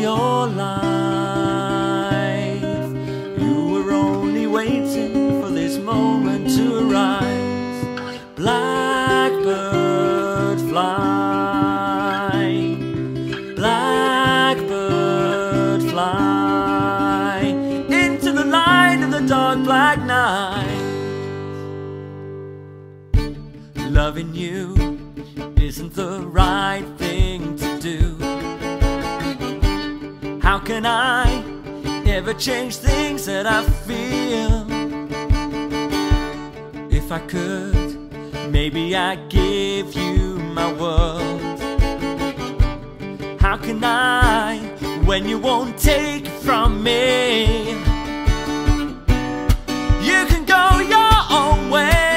your life. You were only waiting for this moment to arise. Blackbird, fly. Blackbird, fly into the light of the dark black night. Loving you isn't the right thing to do. How can I ever change things that I feel? If I could, maybe I'd give you my world. How can I, when you won't take it from me? You can go your own way.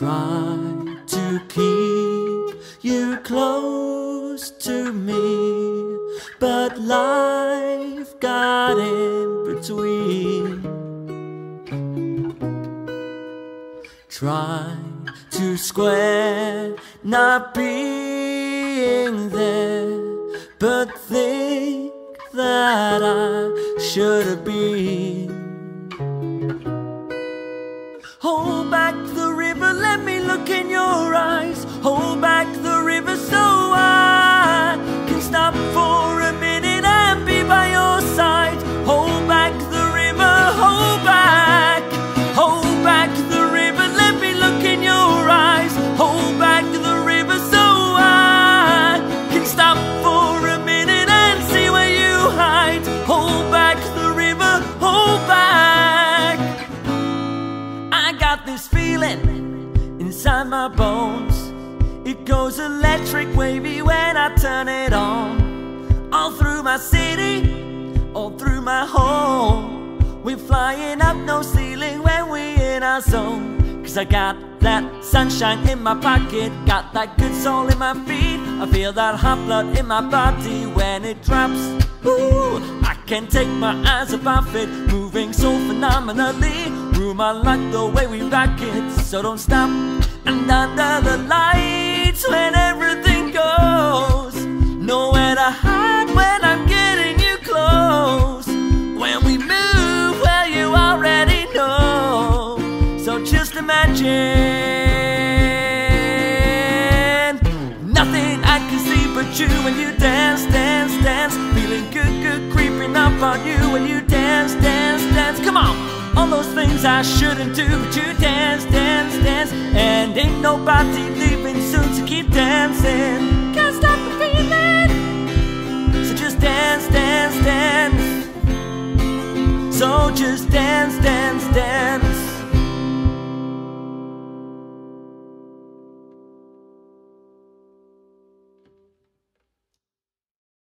Try to keep you close to me, but life got in between. Try to square not being there, but think that I should have been. Hold back the river, let me look in your eyes. Hold back the river so I can stop for a minute and be by your side. Hold back the river, hold back the river, let me look in your eyes. Hold back the river so I can stop for a minute and see where you hide. Hold back the river, hold back. I got this feeling inside my bones. It goes electric wavy when I turn it on. All through my city, all through my home. We're flying up no ceiling when we're in our zone. Cause I got that sunshine in my pocket, got that good soul in my feet. I feel that hot blood in my body when it drops. Ooh, I can't take my eyes off it, moving so phenomenally. Room, I like the way we rock it, so don't stop. And under the lights, when everything goes, nowhere to hide when I'm getting you close. When we move, well, you already know. So just imagine nothing I can see but you when you dance, dance, dance. Feeling good, good, creeping up on you when you dance, dance, dance. Come on. All those things I shouldn't do, but you dance, dance, dance. And ain't nobody leaving soon, so keep dancing. Can't stop the feeling. So just dance, dance, dance. So just dance.